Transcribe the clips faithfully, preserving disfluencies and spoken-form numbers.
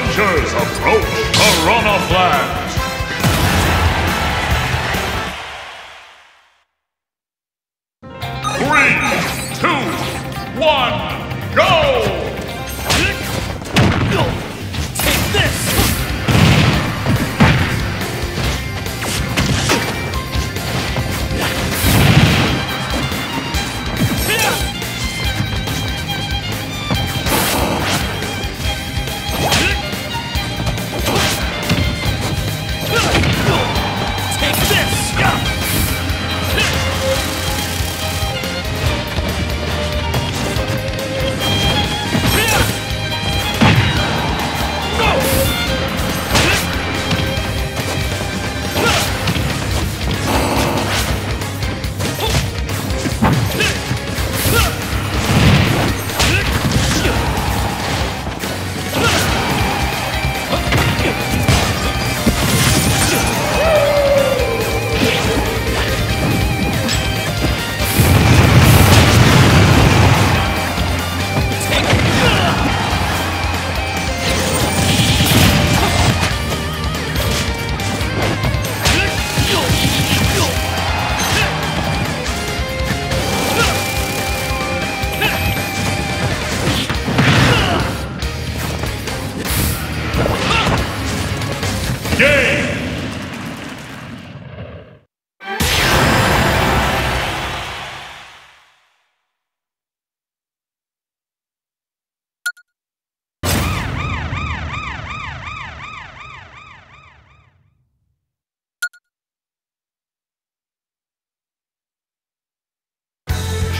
challengers approach Piranha Plant. Three, two, one, go! Take this!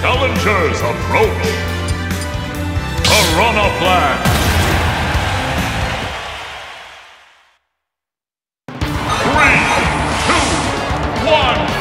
Challengers approach. Piranha Plant. Three, two, one.